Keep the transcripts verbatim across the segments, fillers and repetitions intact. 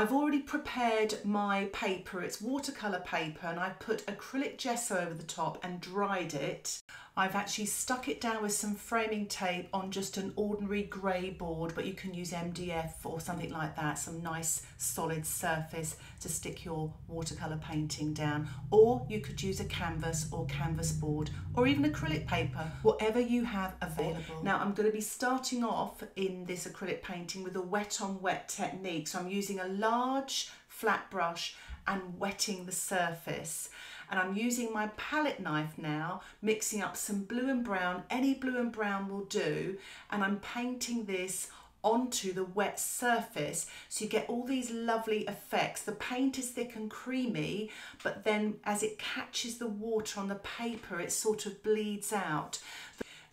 I've already prepared my paper, it's watercolour paper, and I put acrylic gesso over the top and dried it. I've actually stuck it down with some framing tape on just an ordinary grey board, but you can use M D F or something like that, some nice solid surface to stick your watercolour painting down. Or you could use a canvas or canvas board or even acrylic paper, whatever you have available. Now I'm going to be starting off in this acrylic painting with a wet on wet technique. So I'm using a large flat brush and wetting the surface. And I'm using my palette knife now, mixing up some blue and brown, any blue and brown will do, and I'm painting this onto the wet surface so you get all these lovely effects. The paint is thick and creamy, but then as it catches the water on the paper, it sort of bleeds out.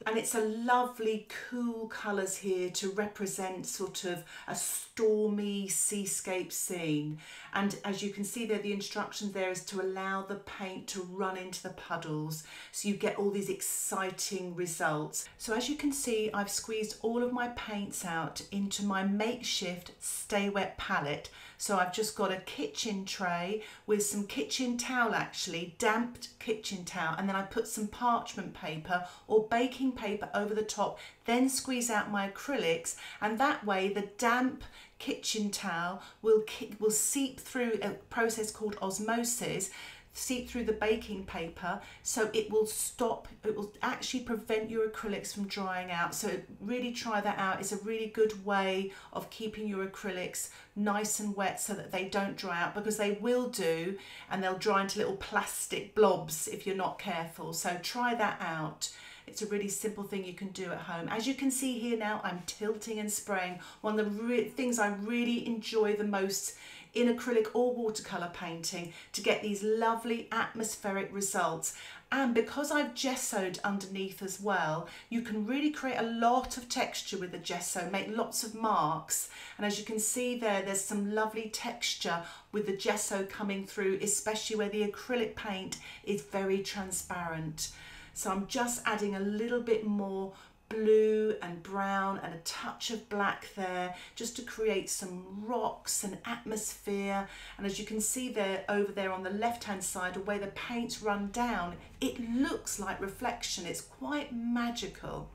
And it's a lovely cool colours here to represent sort of a stormy seascape scene. And as you can see there, the instructions there is to allow the paint to run into the puddles, so you get all these exciting results. So as you can see, I've squeezed all of my paints out into my makeshift Stay Wet palette. So I've just got a kitchen tray with some kitchen towel, actually damped kitchen towel, and then I put some parchment paper or baking paper over the top, then squeeze out my acrylics, and that way the damp kitchen towel will will seep through a process called osmosis, seep through the baking paper, so it will stop, it will actually prevent your acrylics from drying out. So really try that out. It's a really good way of keeping your acrylics nice and wet so that they don't dry out, because they will do, and they'll dry into little plastic blobs if you're not careful. So try that out. It's a really simple thing you can do at home. As you can see here now, I'm tilting and spraying. One of the things I really enjoy the most in acrylic or watercolour painting, to get these lovely atmospheric results. And because I've gessoed underneath as well, you can really create a lot of texture with the gesso, make lots of marks. And as you can see there, there's some lovely texture with the gesso coming through, especially where the acrylic paint is very transparent. So I'm just adding a little bit more blue and brown and a touch of black there, just to create some rocks and atmosphere. And as you can see there, over there on the left hand side, where the paint's run down, it looks like reflection. It's quite magical.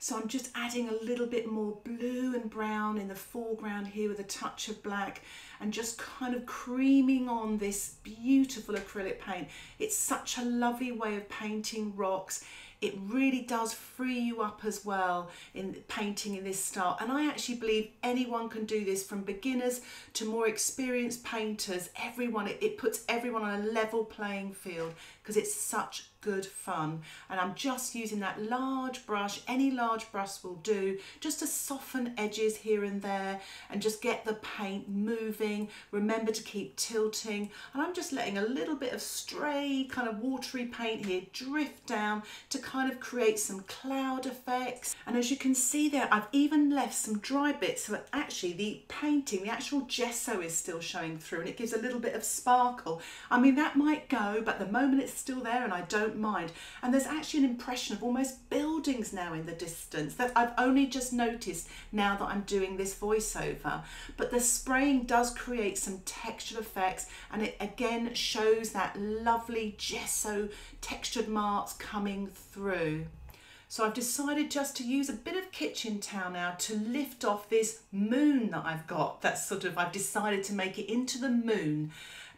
So I'm just adding a little bit more blue and brown in the foreground here with a touch of black, and just kind of creaming on this beautiful acrylic paint. It's such a lovely way of painting rocks. It really does free you up as well in painting in this style. And I actually believe anyone can do this, from beginners to more experienced painters. Everyone, it, it puts everyone on a level playing field, because it's such good fun. And I'm just using that large brush, any large brush will do, just to soften edges here and there and just get the paint moving. Remember to keep tilting. And I'm just letting a little bit of stray kind of watery paint here drift down to kind of create some cloud effects. And as you can see there, I've even left some dry bits so that actually the painting, the actual gesso is still showing through, and it gives a little bit of sparkle. I mean, that might go, but at the moment it's still there and I don't mind. And there's actually an impression of almost buildings now in the distance that I've only just noticed now that I'm doing this voiceover. But the spraying does create some textured effects, and it again shows that lovely gesso textured marks coming through. So I've decided just to use a bit of kitchen towel now to lift off this moon that I've got. That's sort of, I've decided to make it into the moon,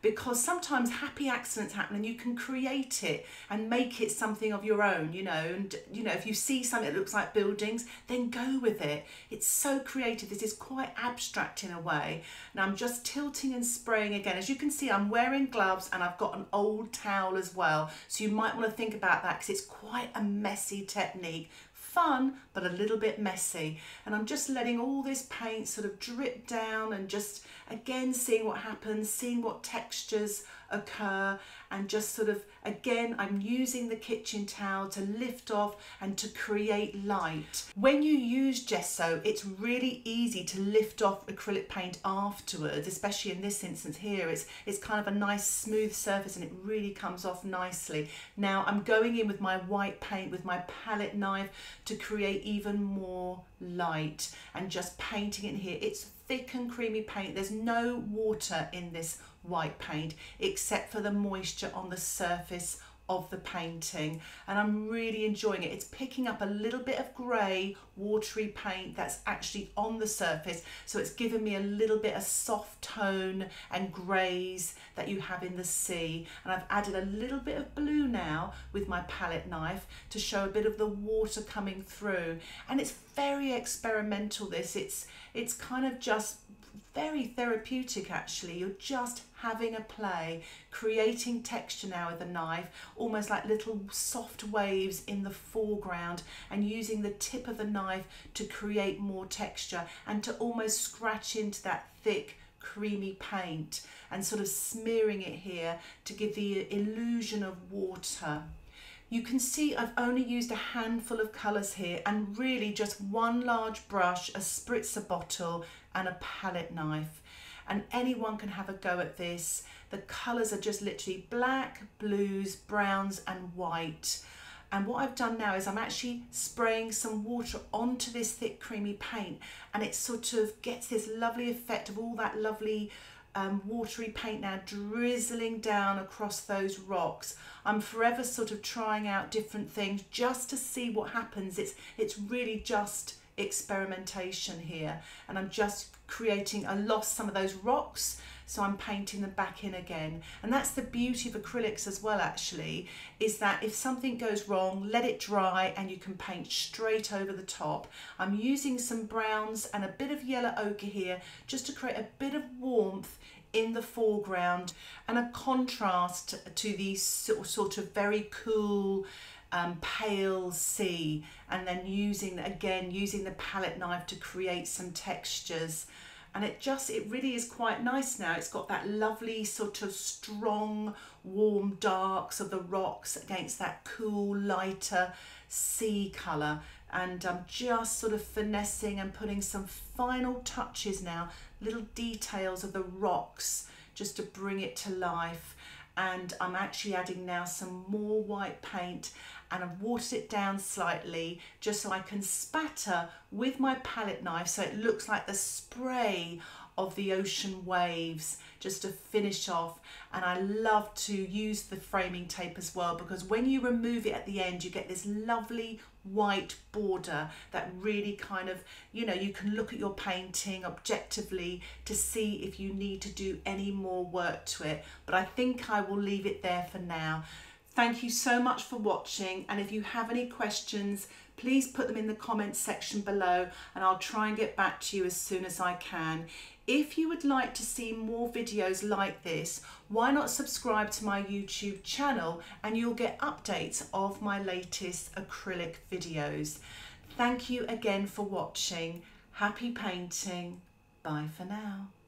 because sometimes happy accidents happen and you can create it and make it something of your own, you know. And you know, if you see something that looks like buildings, then go with it. It's so creative. This is quite abstract in a way. And I'm just tilting and spraying again. As you can see, I'm wearing gloves and I've got an old towel as well. So you might want to think about that, because it's quite a messy technique. Fun, but a little bit messy. And I'm just letting all this paint sort of drip down, and just again seeing what happens, seeing what textures occur, and just sort of again I'm using the kitchen towel to lift off and to create light. When you use gesso, it's really easy to lift off acrylic paint afterwards, especially in this instance here. It's it's kind of a nice smooth surface and it really comes off nicely. Now I'm going in with my white paint with my palette knife to create even more light, and just painting in here. It's thick and creamy paint. There's no water in this white paint except for the moisture on the surface of the painting, and I'm really enjoying it. It's picking up a little bit of grey watery paint that's actually on the surface, so it's given me a little bit of soft tone and greys that you have in the sea. And I've added a little bit of blue now with my palette knife to show a bit of the water coming through. And it's very experimental, this. It's it's kind of just very therapeutic, actually. You're just having a play, creating texture now with a knife, almost like little soft waves in the foreground, and using the tip of the knife to create more texture and to almost scratch into that thick creamy paint and sort of smearing it here to give the illusion of water. You can see I've only used a handful of colours here, and really just one large brush, a spritzer bottle and a palette knife. And anyone can have a go at this. The colours are just literally black, blues, browns and white. And what I've done now is I'm actually spraying some water onto this thick creamy paint, and it sort of gets this lovely effect of all that lovely Um, watery paint now drizzling down across those rocks. I'm forever sort of trying out different things just to see what happens. It's, it's really just experimentation here, and I'm just creating, I lost some of those rocks, so I'm painting them back in again. And that's the beauty of acrylics as well, actually, is that if something goes wrong, let it dry and you can paint straight over the top. I'm using some browns and a bit of yellow ochre here just to create a bit of warmth in the foreground and a contrast to the sort of very cool Um, pale sea, and then using again using the palette knife to create some textures. And it just it really is quite nice now. It's got that lovely sort of strong warm darks of the rocks against that cool lighter sea colour, and I'm just sort of finessing and putting some final touches now, little details of the rocks just to bring it to life. And I'm actually adding now some more white paint, and I've watered it down slightly just so I can spatter with my palette knife so it looks like the spray of the ocean waves just to finish off. And I love to use the framing tape as well, because when you remove it at the end you get this lovely white border that really kind of, you know, you can look at your painting objectively to see if you need to do any more work to it. But I think I will leave it there for now. Thank you so much for watching, and if you have any questions, please put them in the comments section below and I'll try and get back to you as soon as I can. If you would like to see more videos like this, why not subscribe to my YouTube channel and you'll get updates of my latest acrylic videos. Thank you again for watching. Happy painting. Bye for now.